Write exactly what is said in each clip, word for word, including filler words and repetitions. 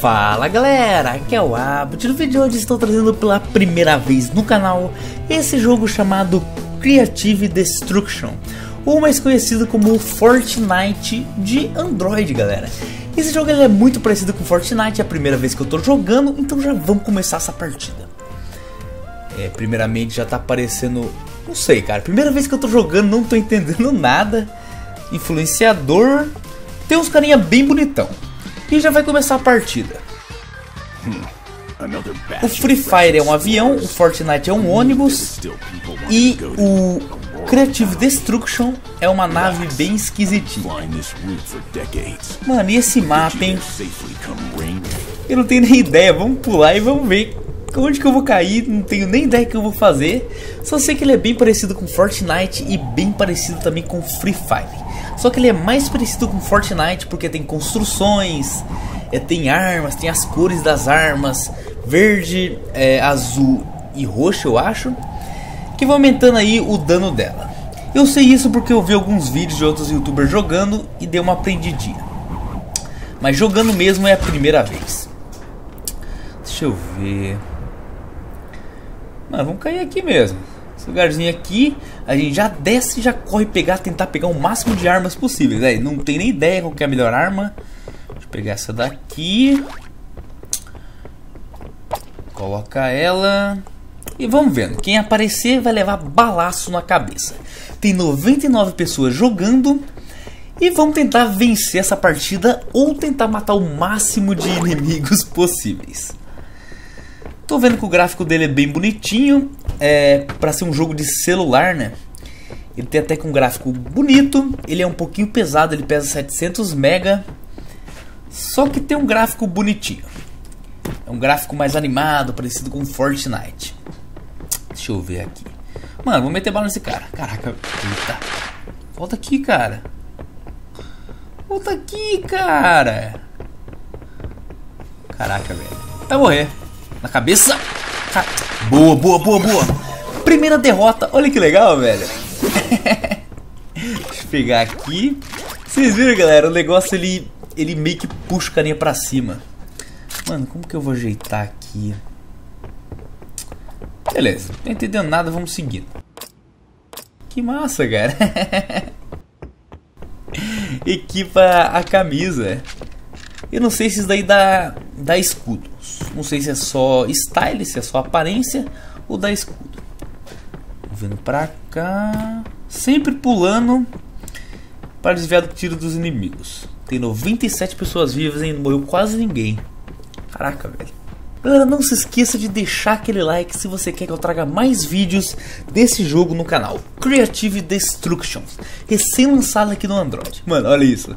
Fala galera, aqui é o Abut. No vídeo de hoje estou trazendo pela primeira vez no canal esse jogo chamado Creative Destruction, ou mais conhecido como Fortnite de Android, galera. Esse jogo ele é muito parecido com Fortnite, é a primeira vez que eu estou jogando, então já vamos começar essa partida. É, primeiramente já está aparecendo, não sei cara, primeira vez que eu estou jogando, não estou entendendo nada. Influenciador, tem uns carinha bem bonitão. E já vai começar a partida. O Free Fire é um avião, o Fortnite é um ônibus e o Creative Destruction é uma nave bem esquisitinha. Mano, e esse mapa, hein? Eu não tenho nem ideia, vamos pular e vamos ver onde que eu vou cair, não tenho nem ideia que eu vou fazer. Só sei que ele é bem parecido com Fortnite e bem parecido também com Free Fire. Só que ele é mais parecido com Fortnite porque tem construções, é, tem armas, tem as cores das armas, verde, é, azul e roxo eu acho, que vai aumentando aí o dano dela. Eu sei isso porque eu vi alguns vídeos de outros youtubers jogando e dei uma aprendidinha. Mas jogando mesmo é a primeira vez. Deixa eu ver... Mas vamos cair aqui mesmo. Esse lugarzinho aqui, a gente já desce e já corre pegar, tentar pegar o máximo de armas possíveis, né? Não tem nem ideia qual que é a melhor arma. Deixa eu pegar essa daqui. Coloca ela. E vamos vendo, quem aparecer vai levar balaço na cabeça. Tem noventa e nove pessoas jogando. E vamos tentar vencer essa partida ou tentar matar o máximo de inimigos possíveis. Tô vendo que o gráfico dele é bem bonitinho, é, pra ser um jogo de celular, né? Ele tem até com um gráfico bonito, ele é um pouquinho pesado, ele pesa setecentos mega. Só que tem um gráfico bonitinho. É um gráfico mais animado, parecido com Fortnite. Deixa eu ver aqui. Mano, vou meter bala nesse cara. Caraca, eita. Volta aqui, cara. Volta aqui, cara. Caraca, velho. Vai morrer. Na cabeça. Boa, boa, boa, boa. Primeira derrota. Olha que legal, velho. Deixa eu pegar aqui. Vocês viram, galera? O negócio, ele, ele meio que puxa o carinha pra cima. Mano, como que eu vou ajeitar aqui? Beleza. Não entendendo nada, vamos seguindo. Que massa, cara. Equipa a camisa. Eu não sei se isso daí dá, dá escudos. Não sei se é só style, se é só aparência ou dá escudo. Vindo pra cá. Sempre pulando para desviar do tiro dos inimigos. Tem noventa e sete pessoas vivas, hein? Não morreu quase ninguém. Caraca, velho. Galera, não se esqueça de deixar aquele like se você quer que eu traga mais vídeos desse jogo no canal. Creative Destruction. Recém-lançado aqui no Android. Mano, olha isso.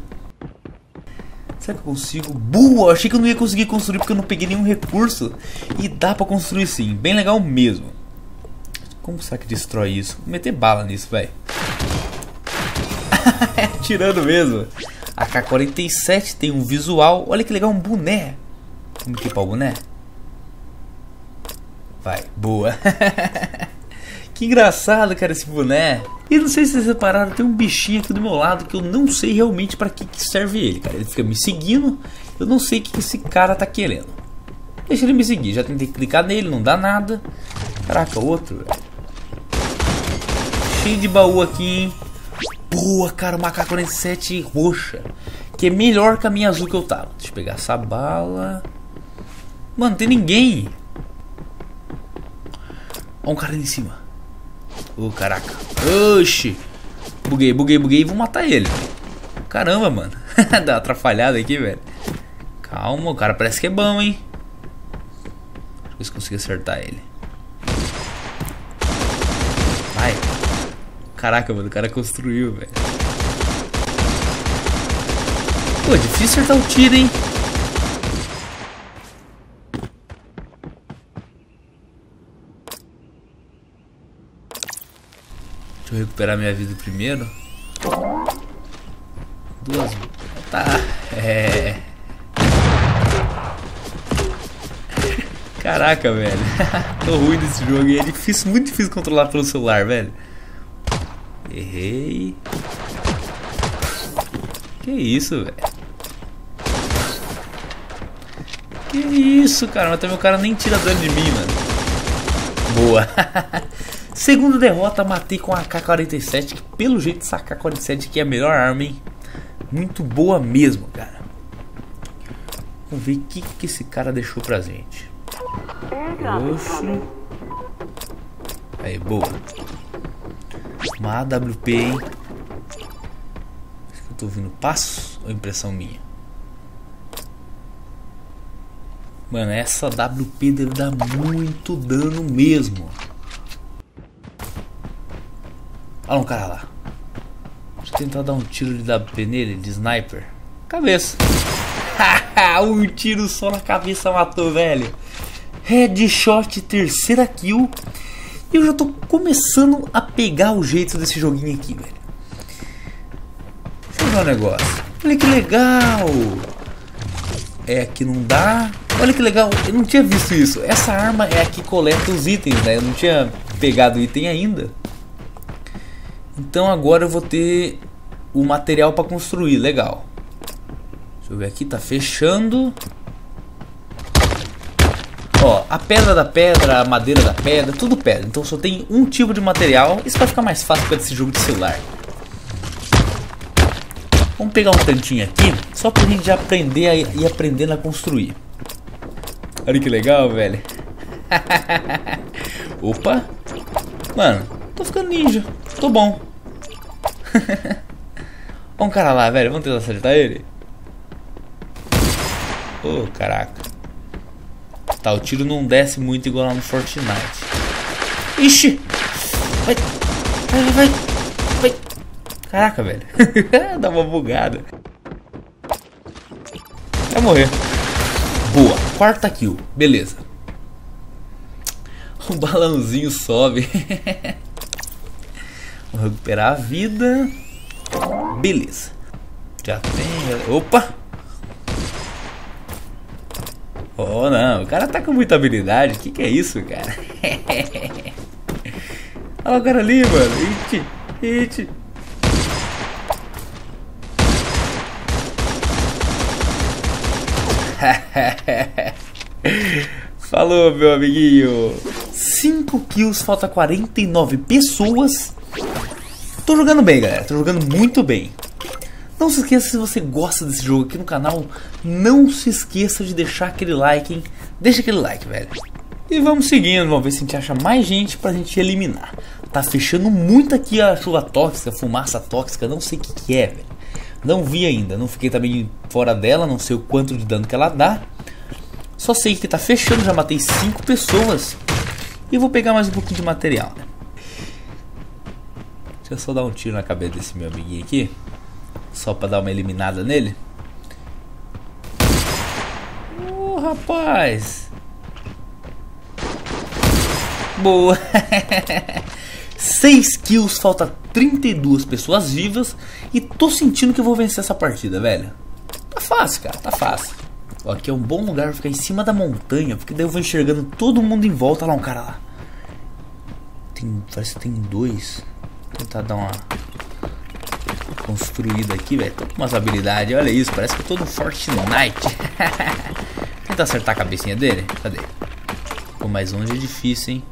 Será que eu consigo? Boa! Achei que eu não ia conseguir construir porque eu não peguei nenhum recurso. E dá pra construir sim. Bem legal mesmo. Como será que destrói isso? Vou meter bala nisso, velho. Atirando mesmo. A K quarenta e sete tem um visual. Olha que legal, um boné. Vamos equipar o boné? Vai, boa. Que engraçado, cara, esse boné. E não sei se vocês repararam, tem um bichinho aqui do meu lado que eu não sei realmente pra que, que serve ele, cara. Ele fica me seguindo, eu não sei o que esse cara tá querendo. Deixa ele me seguir, já tentei clicar nele, não dá nada. Caraca, outro, velho. Cheio de baú aqui, hein. Boa, cara, uma A K quarenta e sete roxa, que é melhor que a minha azul que eu tava. Deixa eu pegar essa bala. Mano, não tem ninguém. Olha um cara ali em cima. Ô, oh, caraca. Oxi. Buguei, buguei, buguei. Vou matar ele. Caramba, mano. Dá uma trafalhada aqui, velho. Calma, o cara parece que é bom, hein. Deixa eu ver se consigo acertar ele. Vai. Caraca, mano. O cara construiu, velho. Pô, difícil acertar o tiro, hein. Deixa eu recuperar minha vida primeiro. Duas. Tá. É. Caraca, velho. Tô ruim desse jogo e é difícil, muito difícil controlar pelo celular, velho. Errei. Que isso, velho. Que isso, cara. Mas também o cara nem tira dano de mim, mano. Boa. Segunda derrota, matei com a A K quarenta e sete. Que pelo jeito essa A K quarenta e sete aqui é a melhor arma, hein. Muito boa mesmo, cara. Vamos ver o que, que esse cara deixou pra gente. Oxo. Aí, boa. Uma A W P, hein. Acho que eu tô ouvindo passos ou impressão minha? Mano, essa A W P deve dar muito dano mesmo. Olha um cara lá. Deixa eu tentar dar um tiro de A W P nele, de sniper. Cabeça. Um tiro só na cabeça matou, velho. Headshot, terceira kill. E eu já tô começando a pegar o jeito desse joguinho aqui, velho. Deixa eu ver um negócio. Olha que legal. É, aqui não dá. Olha que legal, eu não tinha visto isso. Essa arma é a que coleta os itens, né? Eu não tinha pegado item ainda. Então agora eu vou ter o material pra construir, legal. Deixa eu ver aqui, tá fechando. Ó, a pedra da pedra, a madeira da pedra, tudo pedra. Então só tem um tipo de material. Isso vai ficar mais fácil pra esse jogo de celular. Vamos pegar um tantinho aqui, só pra gente já aprender a ir aprendendo a construir. Olha que legal, velho. Opa. Mano, tô ficando ninja. Tô bom. Olha um cara lá, velho. Vamos tentar acertar ele. Ô, oh, caraca. Tá, o tiro não desce muito igual lá no Fortnite. Ixi. Vai, vai, vai, vai. Caraca, velho. Dá uma bugada. Vai morrer. Boa, quarta kill, beleza. O balãozinho sobe. Vou recuperar a vida. Beleza. Já tem. Opa! Oh não, o cara tá com muita habilidade. Que que é isso, cara? Olha o cara ali, mano. It, it. Falou, meu amiguinho. Cinco kills, falta quarenta e nove pessoas. Tô jogando bem, galera, tô jogando muito bem. Não se esqueça, se você gosta desse jogo aqui no canal, não se esqueça de deixar aquele like, hein? Deixa aquele like, velho. E vamos seguindo, vamos ver se a gente acha mais gente pra gente eliminar. Tá fechando muito aqui a chuva tóxica, fumaça tóxica, não sei o que que é, velho. Não vi ainda, não fiquei também fora dela, não sei o quanto de dano que ela dá. Só sei que tá fechando, já matei cinco pessoas. E vou pegar mais um pouquinho de material, né? Deixa eu só dar um tiro na cabeça desse meu amiguinho aqui. Só pra dar uma eliminada nele. Ô, oh, rapaz. Boa. seis kills, falta trinta e duas pessoas vivas. E tô sentindo que eu vou vencer essa partida, velho. Tá fácil, cara, tá fácil. Ó, aqui é um bom lugar pra ficar em cima da montanha, porque daí eu vou enxergando todo mundo em volta. Olha lá um cara lá. Tem, parece que tem dois. Vou tentar dar uma construída aqui, velho. Tô com umas habilidades, olha isso, parece que eu tô no Fortnite. Tenta acertar a cabecinha dele. Cadê? Pô, mais longe é difícil, hein.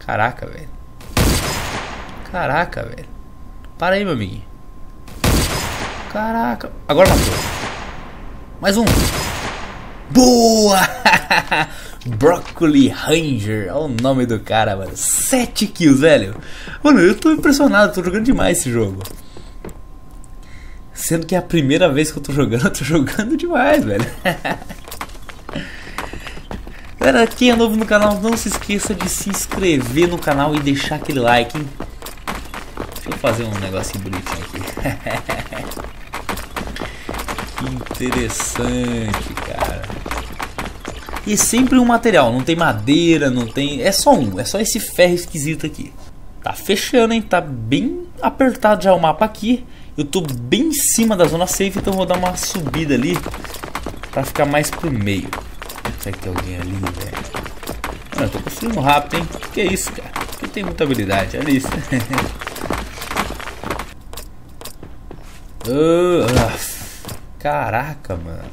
Caraca, velho. Caraca, velho. Para aí, meu amiguinho. Caraca. Agora matou. Mais um. Boa! Broccoli Ranger. Olha o nome do cara, mano. sete kills, velho. Mano, eu tô impressionado. Tô jogando demais esse jogo. Sendo que é a primeira vez que eu tô jogando. Eu tô jogando demais, velho. Galera, quem é novo no canal, não se esqueça de se inscrever no canal e deixar aquele like, hein? Deixa eu fazer um negocinho bonitinho aqui. Que interessante, cara. E sempre um material, não tem madeira, não tem... É só um, é só esse ferro esquisito aqui. Tá fechando, hein? Tá bem apertado já o mapa aqui. Eu tô bem em cima da zona safe, então vou dar uma subida ali pra ficar mais pro meio. Será que tem alguém ali, velho? Mano, eu tô construindo rápido, hein? Que é isso, cara? Porque tem muita habilidade, olha isso. Oh, caraca, mano.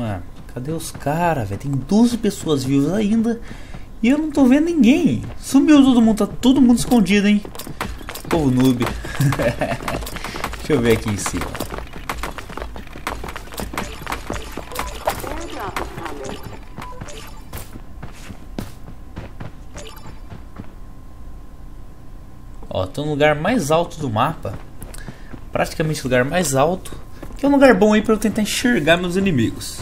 Mano, cadê os caras, velho? Tem doze pessoas vivas ainda e eu não tô vendo ninguém. Sumiu todo mundo, tá todo mundo escondido, hein? Povo noob. Deixa eu ver aqui em cima. Ó, tô no lugar mais alto do mapa. Praticamente o lugar mais alto. Que é um lugar bom aí pra eu tentar enxergar meus inimigos.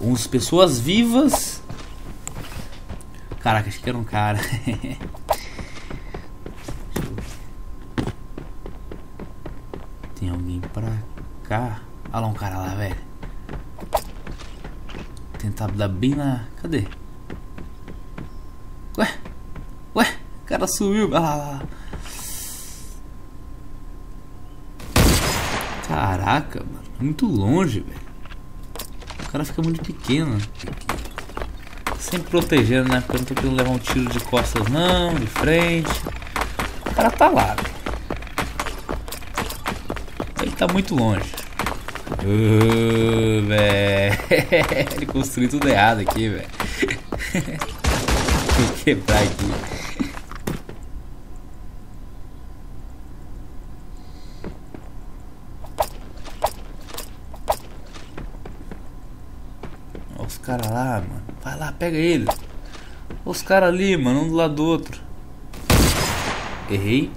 Uns pessoas vivas. Caraca, acho que era um cara. Tem alguém pra cá. Olha lá um cara lá, velho. Tentar dar bem na... Cadê? Ué? Ué? O cara sumiu. Olha lá, lá. Caraca, mano. Muito longe, velho. O cara fica muito pequeno. Sempre protegendo, né? Porque eu não tô querendo levar um tiro de costas, não. De frente. O cara tá lá, velho. Ele tá muito longe. Uh, velho. Ele construiu tudo errado aqui, velho. Vou quebrar aqui. Olha os caras lá, mano. Vai lá, pega ele. Olha os caras ali, mano. Um do lado do outro. Errei.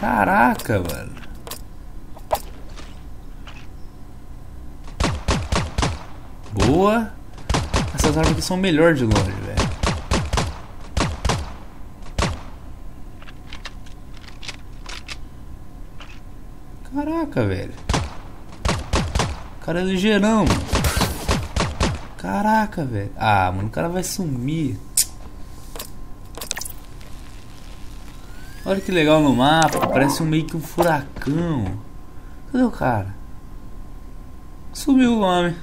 Caraca, mano. Boa. Essas armas aqui são melhor de longe, velho. Caraca, velho. O cara é ligeirão, mano. Caraca, velho. Ah, mano, o cara vai sumir. Olha que legal no mapa. Parece um, meio que um furacão. Cadê o cara? Sumiu o homem.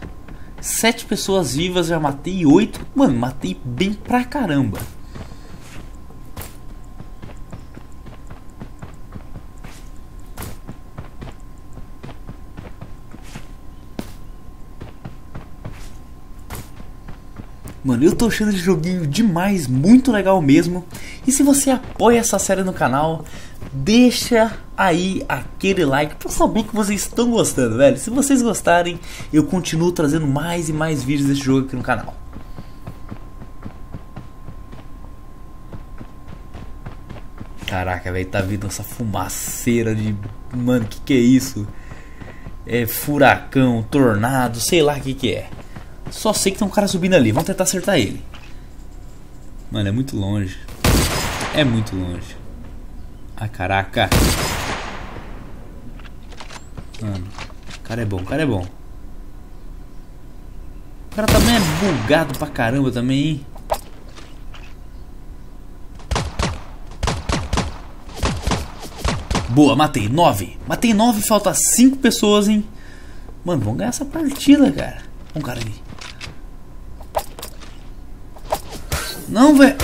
Sete pessoas vivas, já matei oito. Mano, matei bem pra caramba. Mano, eu tô achando esse joguinho demais, muito legal mesmo. E se você apoia essa série no canal, deixa aí aquele like pra eu saber que vocês estão gostando, velho. Se vocês gostarem, eu continuo trazendo mais e mais vídeos desse jogo aqui no canal. Caraca, velho, tá vindo essa fumaceira de... Mano, que que é isso? É furacão, tornado, sei lá o que que é. Só sei que tem um cara subindo ali. Vamos tentar acertar ele. Mano, é muito longe. É muito longe. Ah, caraca. Mano, o cara é bom, o cara é bom. O cara também é bugado pra caramba também, hein? Boa, matei nove. Matei nove, falta cinco pessoas, hein? Mano, vamos ganhar essa partida, cara. Um cara ali. Não, velho.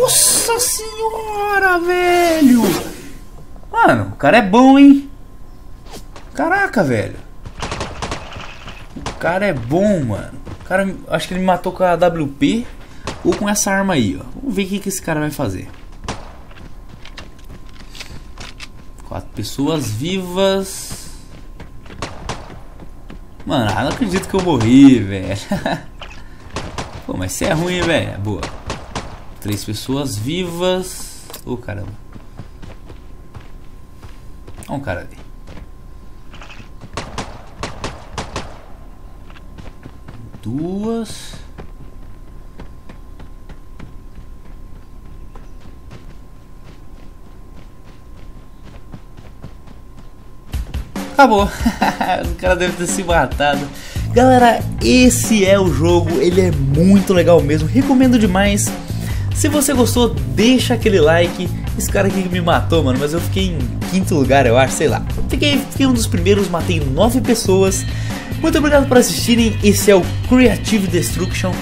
Nossa senhora, velho. Mano, o cara é bom, hein? Caraca, velho. O cara é bom, mano. O cara, acho que ele me matou com a A W P ou com essa arma aí, ó. Vamos ver o que, que esse cara vai fazer. Quatro pessoas vivas. Mano, não acredito que eu morri, velho. Pô, mas isso é ruim, velho. Boa. Três pessoas vivas. Ô, oh, caramba. Olha um cara ali. Duas. Acabou. O cara deve ter se matado. Galera, esse é o jogo. Ele é muito legal mesmo. Recomendo demais. Se você gostou, deixa aquele like. Esse cara aqui me matou, mano, mas eu fiquei em quinto lugar, eu acho, sei lá. Fiquei, fiquei um dos primeiros, matei nove pessoas. Muito obrigado por assistirem. Esse é o Creative Destruction.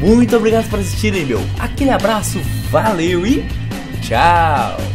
Muito obrigado por assistirem, meu. Aquele abraço, valeu e tchau.